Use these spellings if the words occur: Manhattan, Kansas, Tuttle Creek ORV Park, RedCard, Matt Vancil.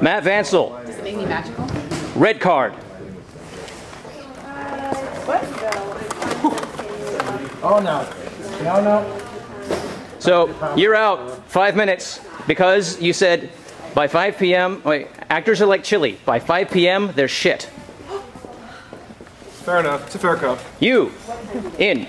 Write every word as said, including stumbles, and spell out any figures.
Matt Vancil. Does it make me magical? Red card. What? Oh no. No, no. So you're out five minutes because you said by five P M Wait, actors are like chili. By five P M they're shit. Fair enough. It's a fair cup. You in.